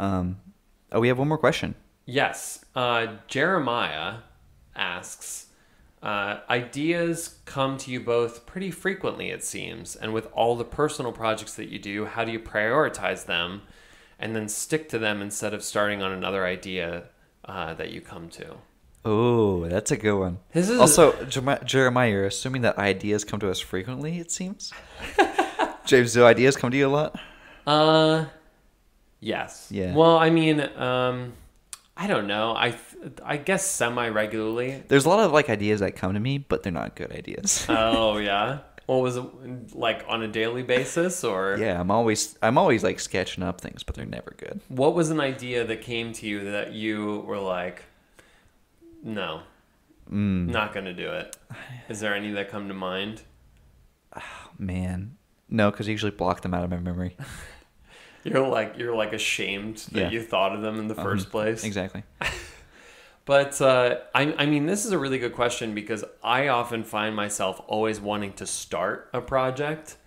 Oh, we have one more question. Yes. Jeremiah asks, ideas come to you both pretty frequently, it seems. And with all the personal projects that you do, how do you prioritize them and then stick to them instead of starting on another idea that you come to? Oh, that's a good one. This is also, Jeremiah, you're assuming that ideas come to us frequently, it seems? James, do ideas come to you a lot? Yes. Yeah. Well, I mean, I don't know. I guess semi-regularly. There's a lot of like ideas that come to me, but they're not good ideas. Oh yeah. Well, was it like on a daily basis or? Yeah, I'm always like sketching up things, but they're never good. What was an idea that came to you that you were like, no, not gonna do it? Is there any that come to mind? Oh, man, no, because I usually block them out of my memory. You're like ashamed that you thought of them in the first place. Exactly. But I mean, this is a really good question because I often find myself always wanting to start a project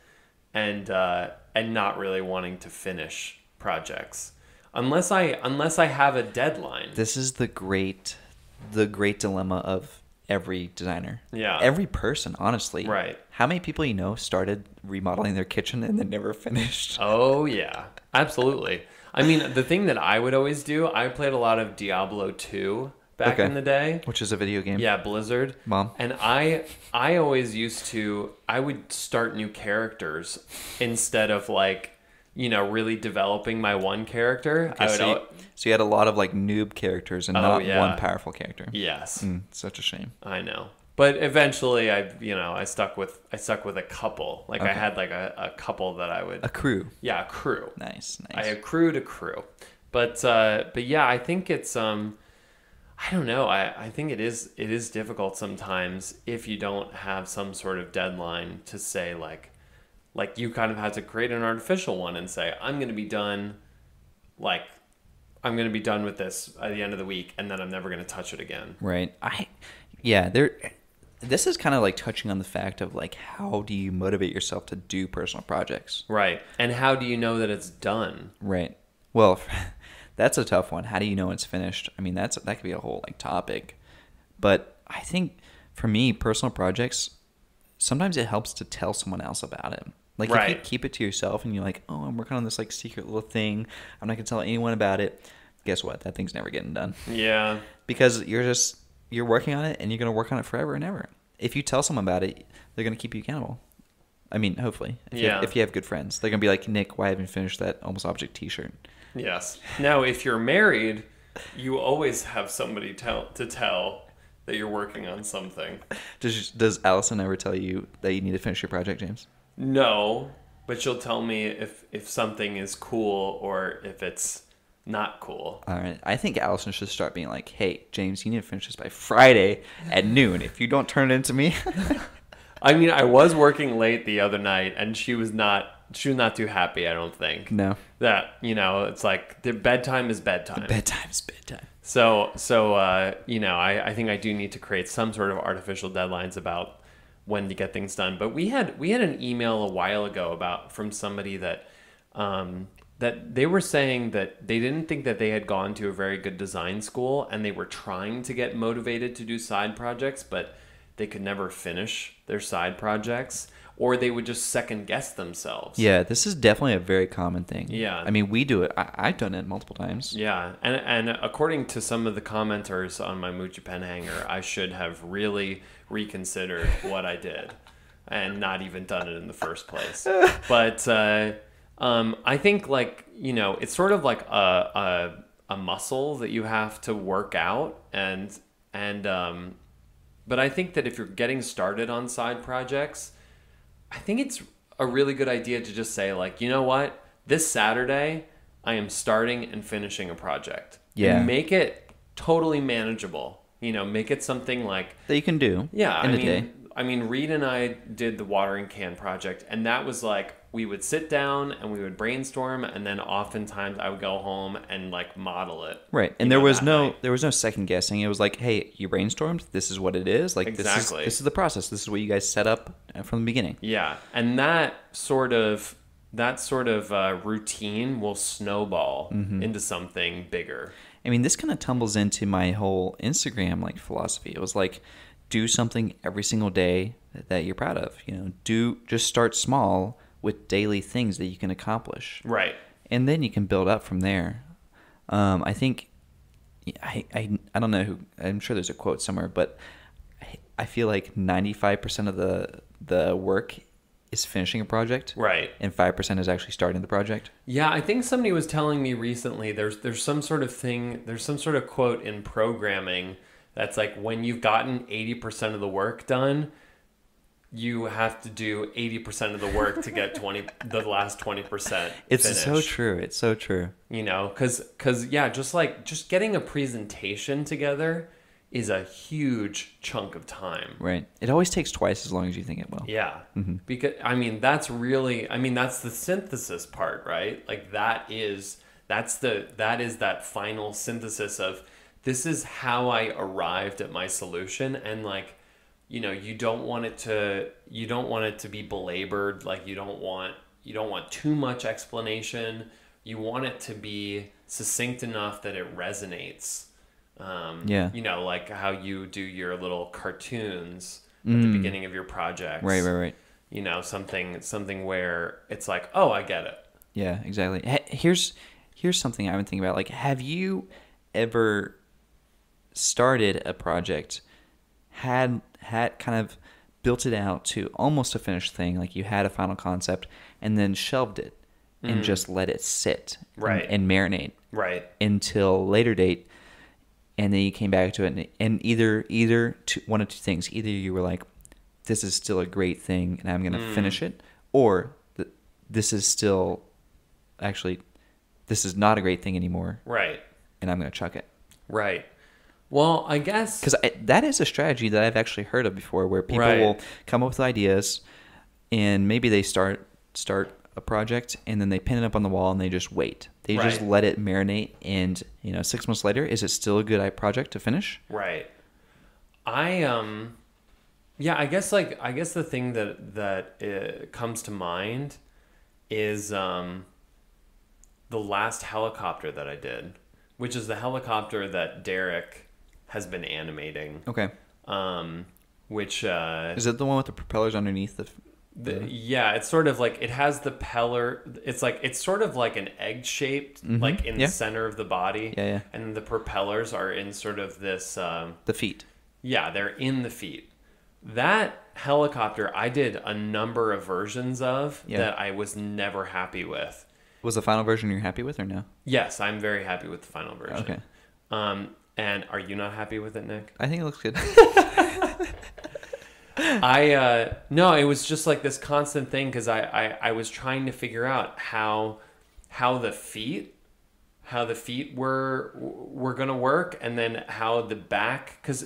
and not really wanting to finish projects unless I have a deadline. This is the great dilemma of every designer. Yeah. Every person, honestly. Right. How many people you know started remodeling their kitchen and then never finished? Oh, yeah. Absolutely. I mean, the thing that I would always do, I played a lot of Diablo 2 back in the day. Which is a video game. Yeah, Blizzard. Mom. And I always used to, I would start new characters instead of like, you know, really developing my one character. Okay, so you had a lot of like noob characters and not one powerful character. Yes. Such a shame. I know. But eventually I stuck with a couple. Like I had like a couple that I would. A crew. Yeah, a crew. Nice. I accrued a crew. But yeah, I think it's I don't know. I think it is difficult sometimes if you don't have some sort of deadline to say like you kind of have to create an artificial one and say, I'm going to be done with this at the end of the week. And then I'm never going to touch it again. Right. This is kind of like touching on the fact of like, how do you motivate yourself to do personal projects? Right. And how do you know that it's done? Right. Well, that's a tough one. How do you know it's finished? I mean, that could be a whole like topic, but I think for me, personal projects, sometimes it helps to tell someone else about it. Like if you keep it to yourself and you're like, oh, I'm working on this like secret little thing, I'm not gonna tell anyone about it. Guess what? That thing's never getting done. Yeah. Because you're working on it and you're gonna work on it forever and ever. If you tell someone about it, they're gonna keep you accountable. I mean, hopefully. If you have good friends, they're gonna be like, Nick, why haven't you finished that Almost Object T-shirt? Yes. Now, if you're married, you always have somebody to tell that you're working on something. Does Allison ever tell you that you need to finish your project, James? No, but she'll tell me if something is cool or if it's not cool. All right. I think Allison should start being like, hey, James, you need to finish this by Friday at noon. If you don't turn it into me. I mean, I was working late the other night, and she was not too happy, I don't think. No. That, you know, it's like the bedtime is bedtime. The bedtime is bedtime. So you know, I think I do need to create some sort of artificial deadlines about when to get things done. But we had an email a while ago from somebody that they were saying that they didn't think that they had gone to a very good design school and they were trying to get motivated to do side projects, but they could never finish their side projects or they would just second guess themselves. Yeah, this is definitely a very common thing. Yeah. I mean, we do it. I've done it multiple times. Yeah, and according to some of the commenters on my Moochipen hanger, I should have really reconsidered what I did and not even done it in the first place. But I think, like, you know, it's sort of like a muscle that you have to work out. But I think that if you're getting started on side projects, I think it's a really good idea to just say, like, you know what? This Saturday, I am starting and finishing a project. Yeah. And make it totally manageable. You know, make it something like that you can do. Yeah. I mean, Reed and I did the watering can project, and that was like we would sit down and we would brainstorm, and then oftentimes I would go home and like model it. Right. And there was no second guessing. It was like, hey, you brainstormed. This is what it is. Like, exactly. This is the process. This is what you guys set up from the beginning. Yeah. And that sort of that sort of routine will snowball into something bigger. I mean, this kind of tumbles into my whole Instagram like philosophy. It was like, do something every single day that you're proud of. You know, just start small with daily things that you can accomplish. Right. And then you can build up from there. I think, I don't know who, I'm sure there's a quote somewhere, but I feel like 95% of the work is finishing a project, right, and 5% is actually starting the project. Yeah, I think somebody was telling me recently there's some sort of thing, there's some sort of quote in programming that's like, when you've gotten 80% of the work done, you have to do 80% of the work to get the last 20% It's finished. So true. It's so true. You know, cuz yeah, just getting a presentation together is a huge chunk of time. Right. It always takes twice as long as you think it will. Yeah. Because that's the synthesis part, right? Like that is that final synthesis of, this is how I arrived at my solution, and like, you know, you don't want it to be belabored. Like you don't want too much explanation. You want it to be succinct enough that it resonates. Yeah. You know, like how you do your little cartoons at the beginning of your projects. Right. You know, something where it's like, oh, I get it. Yeah, exactly. Here's something I've been thinking about. Like, have you ever started a project, had kind of built it out to almost a finished thing, like you had a final concept, and then shelved it and just let it sit and marinate until later date, and then you came back to it, and either one of two things: either you were like, this is still a great thing and I'm going to finish it, or this is not a great thing anymore, and I'm going to chuck it. Well, I guess... Because that is a strategy that I've actually heard of before, where people will come up with ideas, and maybe they start a project, and then they pin it up on the wall, and they just wait. They just let it marinate, and 6 months later, is it still a good project to finish? Right. I guess the thing that comes to mind is the last helicopter that I did, which is the helicopter that Derek has been animating. Okay. Which is it the one with the propellers underneath the yeah, it's sort of like, it has the propeller, it's sort of like an egg shaped, like in the center of the body. Yeah. And the propellers are in sort of this the feet. Yeah, they're in the feet. That helicopter I did a number of versions of that I was never happy with. Was the final version you're happy with, or no? Yes, I'm very happy with the final version. Okay. And are you not happy with it, Nick? I think it looks good. No, it was just like this constant thing, because I was trying to figure out how the feet were gonna work, and then how the back, because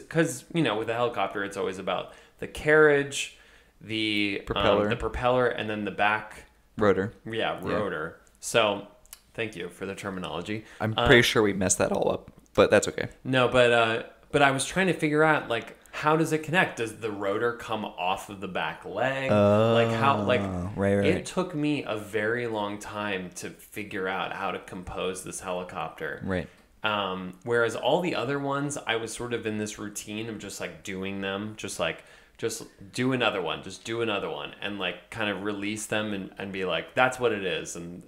with the helicopter it's always about the carriage, the propeller, and then the back rotor. Yeah, rotor. Yeah. So thank you for the terminology. I'm pretty sure we messed that all up, but that's okay. No, but I was trying to figure out, like, how does it connect? Does the rotor come off of the back leg? It took me a very long time to figure out how to compose this helicopter. Right. Whereas all the other ones, I was sort of in this routine of just like doing them, just do another one, and like kind of release them and be like, that's what it is, and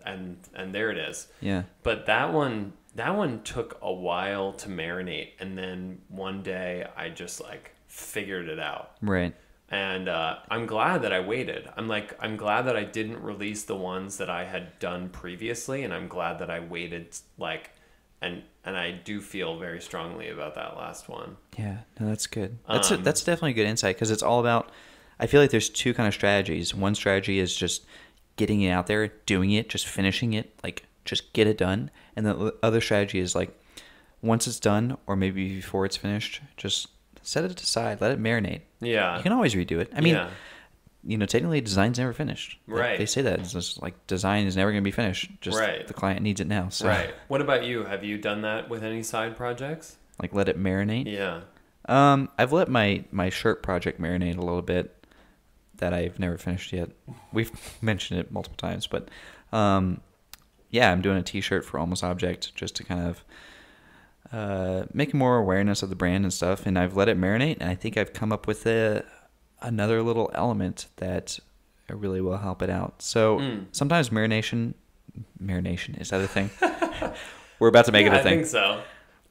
there it is. Yeah. But that one took a while to marinate, and then one day I just like figured it out. Right. And I'm glad that I waited. I'm glad that I didn't release the ones that I had done previously, and I'm glad that I waited, like, and I do feel very strongly about that last one. Yeah, no, that's good. That's definitely a good insight, because it's all about, I feel like there's two kind of strategies. One strategy is just getting it out there, doing it, just finishing it, like just get it done. And the other strategy is like, once it's done, or maybe before it's finished, just set it aside, let it marinate. Yeah. You can always redo it. I mean, technically design's never finished. Right. They say that. It's just like, design is never going to be finished. Just the client needs it now. So. Right. What about you? Have you done that with any side projects? Like, let it marinate? Yeah. I've let my shirt project marinate a little bit. that I've never finished yet. We've mentioned it multiple times, but yeah, I'm doing a T-shirt for Almost Object just to kind of make more awareness of the brand and stuff. And I've let it marinate, and I think I've come up with another little element that really will help it out. So sometimes marination is that a thing? We're about to make it a thing. I think so.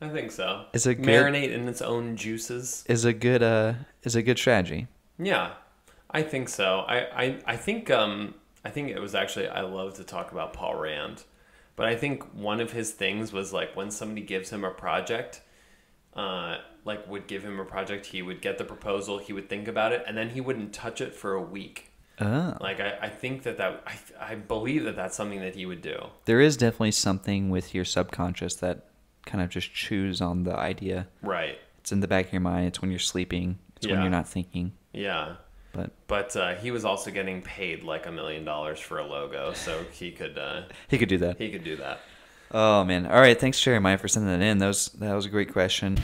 I think so. Is it marinate in its own juices? Is a good strategy. Yeah, I think so. I think it was actually, I love to talk about Paul Rand, but I think one of his things was like when somebody gives him a project, like would give him a project, he would get the proposal, he would think about it, and then he wouldn't touch it for a week. Oh. Like I think I believe that that's something that he would do. There is definitely something with your subconscious that kind of just chews on the idea. Right. It's in the back of your mind. It's when you're sleeping. It's when you're not thinking. Yeah. But he was also getting paid like $1 million for a logo, so he could do that. He could do that. Oh man! All right, thanks Jeremiah for sending that in. That was a great question.